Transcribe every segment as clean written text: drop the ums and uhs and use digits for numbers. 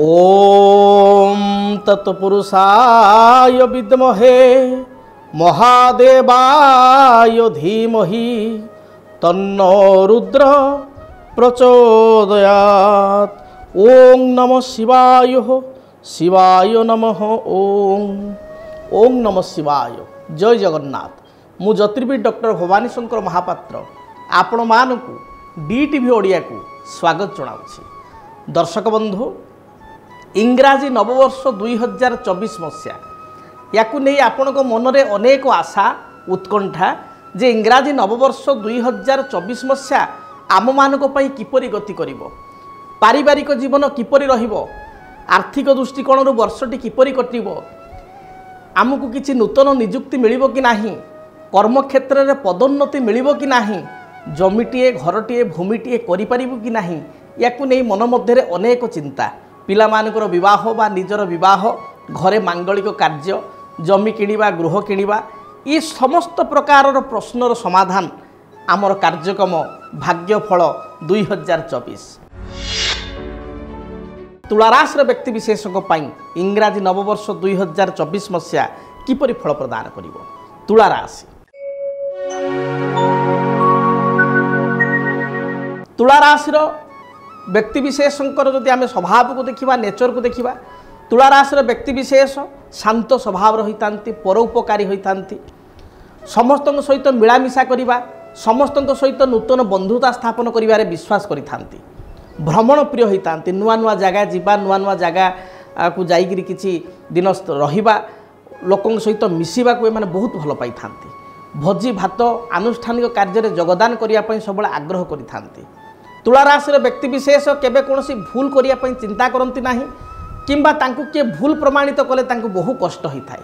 ओम तत्पुरुषाय विद्महे महादेवाय धीमहि तन्नो रुद्र प्रचोदयात्। ओं नमः शिवाय शिवाय नमः। ओं ओं नमः शिवाय। जय जगन्नाथ। मु ज्योतिर्विद डॉक्टर भवानी शंकर महापात्र आपण मानकु डीटीवी ओडिया को स्वागत जनाउछि। दर्शक बंधु, इंग्राजी नववर्ष 2024 मसीहा या नहीं आपण मन में अनेक आशा उत्कंठा जे इंग्राजी नववर्ष 2024 मसीहा आम मानक किपरि गति करिवो, पारिवारिक जीवन किपरि रहिबो, आर्थिक दृष्टिकोण वर्षटी किपरि कटिबो, आमको किसी नूतन निजुक्ति मिलिबो कि नाही, कर्म क्षेत्र में पदोन्नति मिलिबो कि नाही, जमीटे घरटे भूमिटे करि परिबो कि नाही, याकु नै मन मध्य अनेक चिंता। पिलामानकर विवाह बा निजर विवाह, घरे मांगलिक कार्य, जमी किणिबा, गृह किणिबा, ये समस्त प्रकार प्रश्नर समाधान आमर कार्यक्रम भाग्यफल 2024। तुला राशि व्यक्ति विशेषों इंग्राजी नववर्ष 2024 मसीहा किपरि फल प्रदान करिवो। तुला राशि। तुला राशि व्यक्ति विशेषों यदि आम स्वभाव को देखा, नेचर को देखा, तुला राशि व्यक्ति विशेष शांत स्वभाव रही था, परोपकारी होई था, समस्त सहित मिलामिशा करवा, समस्त सहित नूतन बंधुता स्थापन करिवारे विश्वास करि थांती, भ्रमण प्रिय होई थांती, नुआ नुआ जगह जीवा, नुआ नुआ जगह को जाइकिरी किछि दिन रहिबा, लोकन सहित मिसिबा को माने बहुत भल पाई थांती, भोजी भात आनुष्ठानिक कार्य योगदान करिया पई सबले आग्रह करि थांती। तुला राशि व्यक्ति विशेष केबे कोनोसी भूल करिया पई चिंता करंती नाही, किंबा तांकु के भूल प्रमाणित कले तांकु बहु कष्ट होई थाए,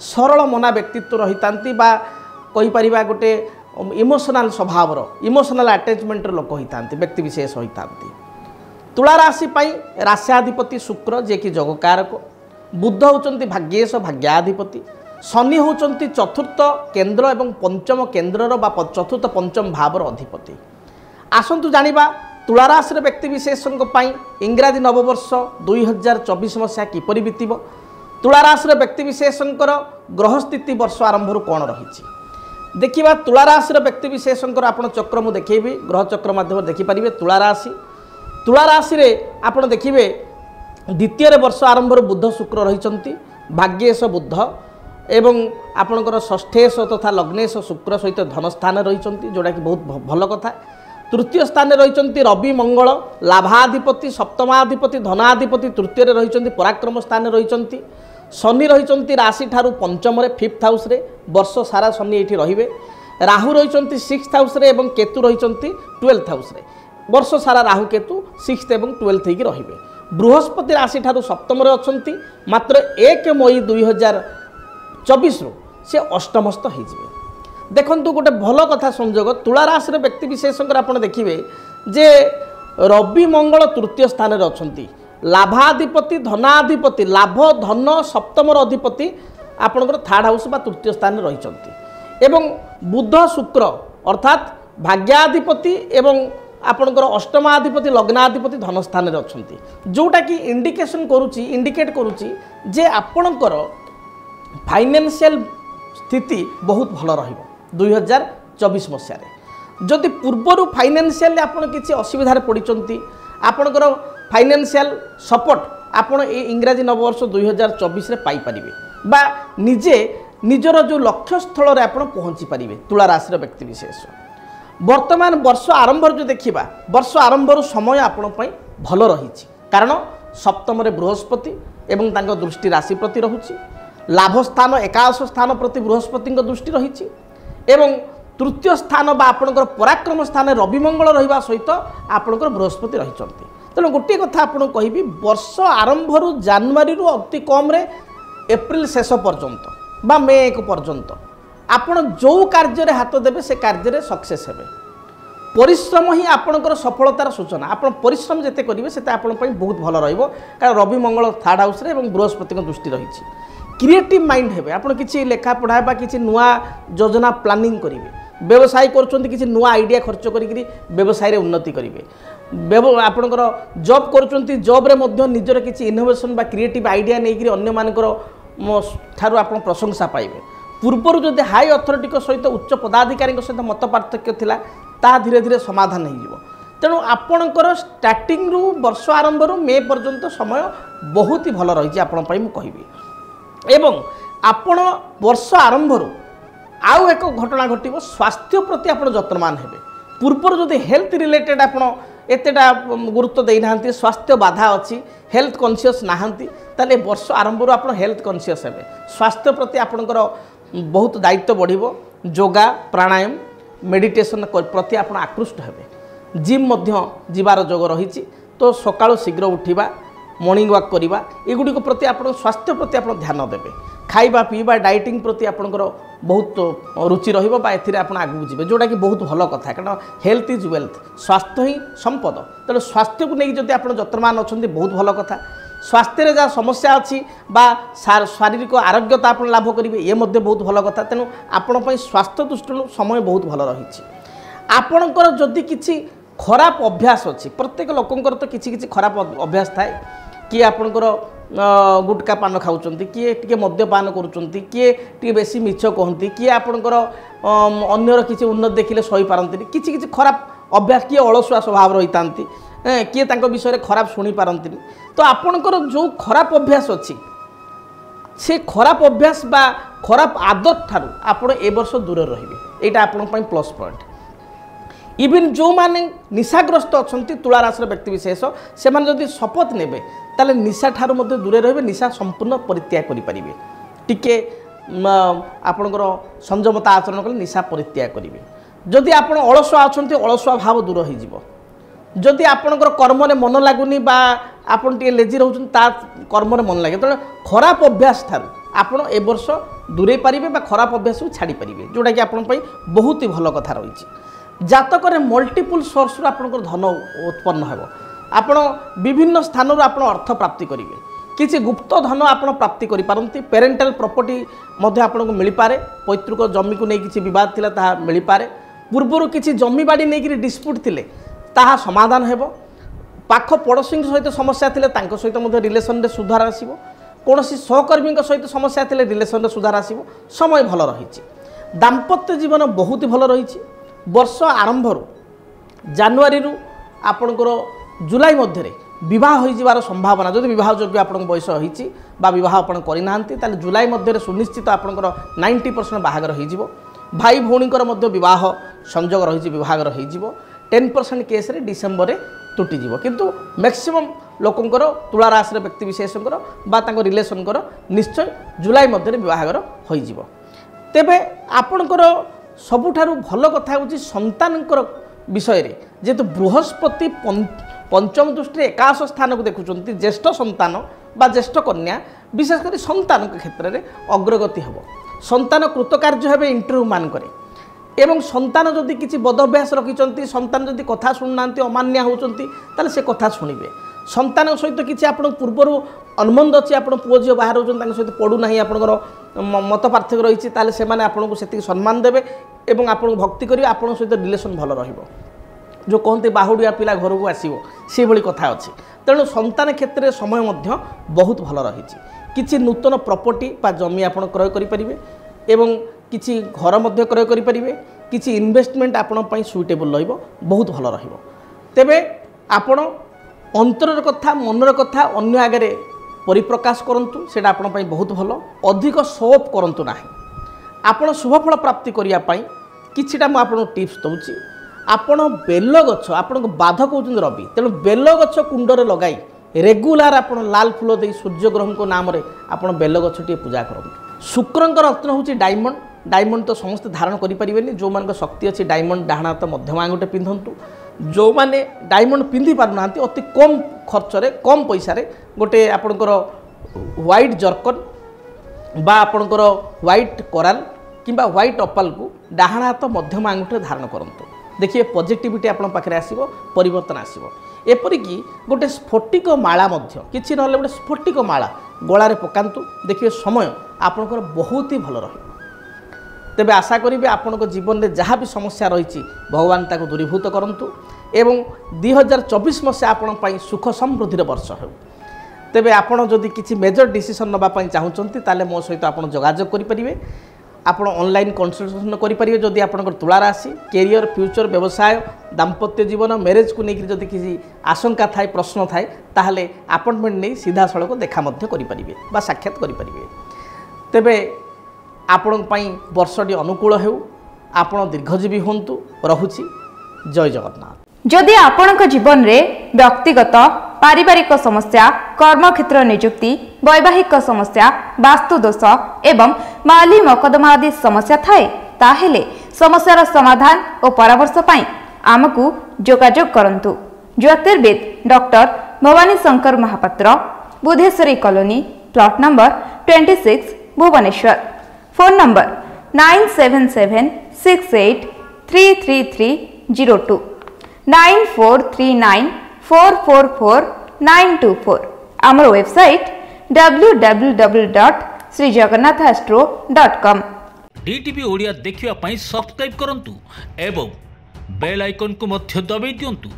सरल मना व्यक्तित्व रही थांती बा कहि परिबा गोटे इमोशनाल स्वभाव इमोशनाल आटाचमेंट लोक होई थांती, व्यक्ति विशेष होई थांती। तुला राशि पाई राश्याधिपति शुक्र जे कि जगकारक, बुध होचंती भाग्येश भाग्याधिपति, शनि होचंती चतुर्थ केन्द्र एवं पंचम केन्द्रर बा चतुर्थ पंचम भावर अधिपति। आसंतु जानिबा तुला राशि व्यक्ति विशेषंक पाई इंग्राजी नववर्ष 2024 मसीहा किपरि बीतिबो। तुला राशि व्यक्ति विशेषंकर ग्रह स्थिति वर्ष आरंभ कोण रहिछि देखिबा। तुला राशि व्यक्ति विशेषंकर आपण चक्र मु देखैबी, ग्रह चक्र माध्यम देखि परिबे। तुला राशि। तुला राशि रे आपण देखिबे द्वितीय वर्ष आरंभ बुध शुक्र रहिचंती, भाग्येश बुध एवं आपणकर षष्ठेश तथा लग्नेश शुक्र सहित धन स्थान रहिचंती, जोडा कि बहुत भल कथा। तृतीय स्थान रहिचंती रवि मंगल, लाभाधिपति सप्तमाधिपति धनाधिपति, तृतीय रहिचंती पराक्रम स्थान रहिचंती, शनि रहिचंती राशि ठारू पंचम रे फिफ्थ हाउस रे, वर्ष सारा शनि एठी रहिबे, राहु रहिचंती सिक्स्थ हाउस रे एवं केतु रहिचंती ट्वेल्थ हाउस रे, वर्ष सारा राहु केतु सिक्स्थ एवं ट्वेल्थ ही रहिबे। बृहस्पति राशि ठारू सप्तम रे अछंती, मात्र 1 मई 2024 रु से अष्टमस्थ होइजिबे। देखंतु गोटे भल कथा संजोग तुला राशि व्यक्ति विशेषकर आपन देखिबे जे रवि मंगल तृतीय स्थान रे अछंती, लाभाधिपति धनाधिपति, लाभ धन सप्तम अधिपति आपनकर थर्ड हाउस बा तृतीय स्थान रे रहिचंती, एवं बुध शुक्र अर्थात भाग्याधिपति एवं आपनकर अष्टमाधिपति लग्नाधिपति धन स्थान रे अछंती, जोटा कि इंडिकेट करूची जे आपनकर फाइनेंशियल स्थिति बहुत भल रहिबो 2024 मसीह। जदि पूर्वर फाइनेंशियल आपन किसी असुविधार पड़ते, आपणकर फाइनेंशियल सपोर्ट आपन ए इंग्राजी नववर्ष 2024 रे पाई परिबे बा निजे निजर जो लक्ष्य स्थल रे आपन पहुँची परिबे। तुला राशि व्यक्ति विशेष वर्तमान वर्ष आरंभ जो देखिबा, वर्ष आरंभ समय आपन पई भल रहिछि, कारण सप्तम रे बृहस्पति एवं तांको दृष्टि राशि प्रति रहुछि, लाभ स्थान एकादश स्थान प्रति बृहस्पति दृष्टि रहिछि, एवं तृतीय स्थान बा आपणकर पराक्रम स्थान रवि मंगल रहिबा सहित आपणकर बृहस्पति रहिचंती। तेणु गोटे कथा आपण कहिबी, वर्ष आरंभ जनवरी रु अति कम रे एप्रिल शेष पर्यंत बा मे 1 पर्यंत आपण जो कार्य रे हाथ देबे से कार्य रे सक्सेस हेबे। परिश्रम ही आपणकर सफलतार सूचना, आपण परिश्रम जते करिवे सेते आपण पई बहुत भल रहिबो, कारण रवि मंगल थर्ड हाउस रे एवं बृहस्पति दृष्टि रहिछि। क्रिएटिव माइंड हेबे, आपन किसी लेखा पढ़ा बा किसी नुआ योजना प्लानिंग करेंगे, व्यवसाय कर नुआ आइडिया खर्च कर व्यवसाय रे उन्नति करेंगे, आपणकर जॉब कर जब्रे निजर किसी इनोवेशन बा क्रिएटिव आइडिया नहीं मानकर आप प्रशंसा पाइबे। पूर्वर जब हाई अथॉरिटी सहित उच्च पदाधिकारी सहित मत पार्थक्य ता धीरे धीरे समाधान हो तेणु आपणकर स्टार्टिंग रु वर्ष आरंभ रु मे पर्यंत समय बहुत ही भल रही आपंपाई मुझे एवं आपण वर्ष आरंभ रु आउ एक घटना घटव स्वास्थ्य प्रति आप जत्नवान हे। पूर्वर जब हेल्थ रिलेटेड आप एतटा गुरुत्व देना स्वास्थ्य बाधा अच्छी हेल्थ कन्सीयस नहांती ताले वर्ष आरंभ आप हेल्थ कन्सीयस हे। स्वास्थ्य प्रति आपणकर बहुत दायित्व बढ़िबो। योगा प्राणायाम मेडिटेशन प्रति आप आकृष्ट हे। जिम मध्य जीवार जोग रही तो सकाळु शीघ्र उठा मॉर्निंग वॉक करवा एगुड़ी प्रति आप स्वास्थ्य प्रति आप ध्यान देवे। खाइबा पीवा डाइटिंग प्रति आपणकर बहुत रुचि रहिबो बा एथिरे आपण आगु जिवे जोटा कि बहुत भलो कथा कारण हेल्थ इज वेल्थ स्वास्थ्य ही संपद। तेणु स्वास्थ्य को लेकिन जब आप जत्नवान अच्छा बहुत भल कथा। स्वास्थ्य में जहाँ समस्या अच्छी बा शारीरिक आरोग्यता आप लाभ करेंगे ये बहुत भल कथा। तेणु आपण स्वास्थ्य दृष्टि समय बहुत भल रही। आपणकर जदि किसी खराब अभ्यास अच्छी प्रत्येक लोकंर तो किसी किसी खराब अभ्यास थाए कि आपणकर गुटका पान खाऊँच किए टे मद्यपान करें बेस मीछ कहती किए आपणकर अन्यर किसी उन्नति देखिले सही पारती किसी किसी खराब अभ्यास किए अलसुआ स्वभाव रही था किए तांको विषय खराब शुणी पारती तो आपणकर जो खराब अभ्यास अच्छी से खराब अभ्यास बा खराब आदत ठारू आपण ए वर्ष दूर रहिबे। एटा आपण पई प्लस पॉइंट। इवन जो माने निशाग्रस्त अच्छा तुला राशि व्यक्तिविशेष से जब शपथ ने ताले निशा ठारू मध्य दूरे रहिबे। निशा संपूर्ण परित्याग करिपारिबे। टिके आपणकर संयमता आचरण कले निशा परित्याग करिबे। जदि आपण अलसुआ अच्छा अलसुआ भाव दूर हो जिवो। जदि आपणकर कर्मरे मन लागुनी बा आपण टिके लेजी रहउछन ता कर्मरे मन लागे त खराब अभ्यास ठारू आपण ए वर्ष दूरे पारिबे बा खराब अभ्यास छाड़ी पारिबे जोटा कि आपण पई बहुत ही भलो कथा रहिछि। जातकरे मल्टीपल सोर्स रु आपणकर धन उत्पन्न हेबो। आपण विभिन्न स्थान रु आपण अर्थ प्राप्ति करिबे। किसी गुप्त धन आपण प्राप्ति करि पारंती। पेरेंटल प्रॉपर्टी मध्ये आपण को मिल पारे। पैतृक जमी को नहीं किसी विवाद थिला ताहा मिल पारे। पूर्वरु किसी जमी बाड़ी नेकि डिस्प्यूट थिले ताहा समाधान हेबो। पाख पड़ोसी सहित समस्या थिले तांको सहित मध्ये रिलेशन रे सुधार आसीबो। कोनोसी सहकर्मी सहित समस्या थिले रिलेशन रे सुधार आसीबो। समय भल रहिछि। दाम्पत्य जीवन बहुत ही भल रहिछि। वर्ष आरंभ रु जनवरी रु आपणकर जुलाई मध्य बहुत हो संभावना जब बहुत जब आप बयस होती बहुत आपड़ करना जुलाई मध्य सुनिश्चित आपंकर 90% बाहागर हो भाई भौणीकर संजोग रही बहुत रही 10% केस रे डिसेंबर तुटी जीवो किंतु मैक्सिमम लोकंकर तुला राशि व्यक्ति विशेषकर बा तांको रिलेशन कर निश्चय जुलाई मध्य विवाहर हो जीवो। तेबे आपणकर सबुठारु भल कथा होची संतानकर विषय रे जेतु बृहस्पति पंचम दृष्टि एकाश स्थान को देखुचंती ज्येष्ठ संतान बा ज्येष्ठ कन्या विशेषकर संतान क्षेत्र में अग्रगति हेबो। संतान कृतकार्य हेबे इंटरव्यू मान करे एवं संतान जदि किसी बदभ्यास रखिंट संतान जदि कथा शुणुना अमान्या होती से कथा शुणे। संतान सहित किसी आप पूर्वर अनुबंध अच्छी आप पुओ झी बाहर होती सहित पढ़ुना आपर मत पार्थक्य रही है से आपको से सम्मान देवे और आपको भक्ति करेंगे आपन सहित रिलेसन भल रहा जो कहते बाहुड़िया पिला घर को आसो से भाई कथा अच्छे। तेणु संतान क्षेत्र में समय बहुत भल रही। किसी नूतन प्रॉपर्टी बा जमी आप क्रय करें किसी घर मध्य क्रय करें किसी इन्वेस्टमेंट आपण सुइटेबल रहिबो बहुत भल रहिबो। तेबे आपण अंतर कथा मनर कथा अन्य आगे परिप्रकाश करंतु सेटा आपण पई बहुत भल। अधिक शो अप करंतु नाही। आपण शुभफल प्राप्ति करिया पई किछिटा म आपण टिप्स दउची। आपण बेल गछ आपण बाधा कहउछन रवि तेणु बेल गछ कुंडरे लगाई रेगुलर आप लाल फूल दे सूर्य ग्रह को नाम रे आप बेल गछटी पूजा करंतु। शुक्रंकर रत्न होची डायमंड। डायमंड तो समस्त धारण करें जो मान शक्ति अच्छी डायमंड डाहण हाथ मध्यम आंगुठे पिंधतु। जो मैंने डायमंड पिंधि पारना अति कम खर्चरे कम पैसा गोटे आपणकर व्हाइट जर्कन बा आपणकर व्हाइट कोराल किंबा व्हाइट अपाल को डाहण हाथ मध्यम आंगुठे धारण करंतु। देखिए पॉजिटिविटी आपन पाखरे आसीबो परिवर्तन आसीबो। एपरिकी गोटे स्फटिक माला मध्य किछि न होले गोटे स्फटिक माला गळारे पकांतु देखिए समय आपनकर बहुत ही भल रहिबो। तेबे आशा करिबे आपनको जीवन में जहाँ भी समस्या रही भगवान ताको दूरीभूत करंतु। एवं 2024 मसीहा आपण सुख समृद्धि वर्ष हो तेबे आपण जदि किसी मेजर डिसीजन नबा पई चाहउचंती ताले मो सहित आपण जोगाजोग करि परिबे। आपण ऑनलाइन कंसल्टेशन करि परिबे जदि आपनकर तुला राशि कैरियर फ्यूचर व्यवसाय दाम्पत्य जीवन मैरिज को लेकर जदि किसी आशंका थाए प्रश्न थाए ताहले अपॉइंटमेंट नहीं सीधा सड़क देखा मध्य करि परिबे बा साक्षात करि परिबे। तेबे आपण पई वर्षटी अनुकूल हेउ आपण दीर्घजीवी होंतु रहुची। जय जगन्नाथ। जदि आपणक जीवन में व्यक्तिगत पारिवारिक समस्या कर्मक्षेत्र नियुक्ति वैवाहिक समस्या वास्तुदोष एवं माली मकदमा आदि समस्या थाए ताहेले समस्यार समाधान और परामर्श पाई आमकु जोगाजोग करंतु। ज्योतिर्विद doctor Bhabani Shankar Mahapatra, Budheswari colony, plot number 26, Bhubaneswar. Phone number 9776833302 9439444924। आमर वेबसाइट www.श्रीजगन्नाथास्ट्रो.com। DTV ओडिया देखिवा पई सब्सक्राइब करंतु एवं बेल आइकन को मध्य दबाइ दियंतु।